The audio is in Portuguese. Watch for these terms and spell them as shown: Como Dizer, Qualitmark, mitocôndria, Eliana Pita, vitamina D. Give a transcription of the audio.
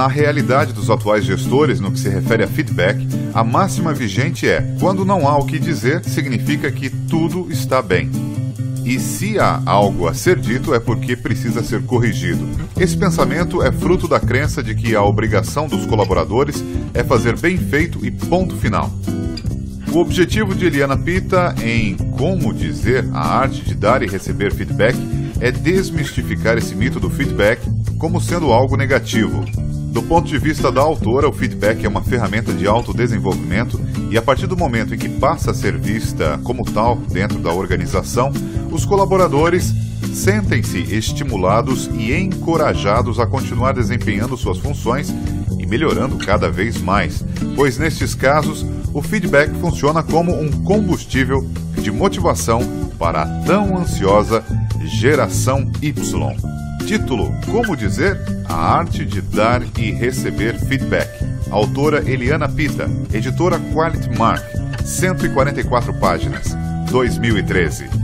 Na realidade dos atuais gestores, no que se refere a feedback, a máxima vigente é: quando não há o que dizer, significa que tudo está bem. E se há algo a ser dito, é porque precisa ser corrigido. Esse pensamento é fruto da crença de que a obrigação dos colaboradores é fazer bem feito e ponto final. O objetivo de Eliana Pita em Como Dizer, a arte de dar e receber feedback, é desmistificar esse mito do feedback como sendo algo negativo. Do ponto de vista da autora, o feedback é uma ferramenta de autodesenvolvimento e, a partir do momento em que passa a ser vista como tal dentro da organização, os colaboradores sentem-se estimulados e encorajados a continuar desempenhando suas funções e melhorando cada vez mais, pois nestes casos o feedback funciona como um combustível de motivação para a tão ansiosa geração Y. Título: Como Dizer? A arte de dar e receber feedback. Autora Eliana Pita. Editora Qualitmark. 144 páginas. 2013.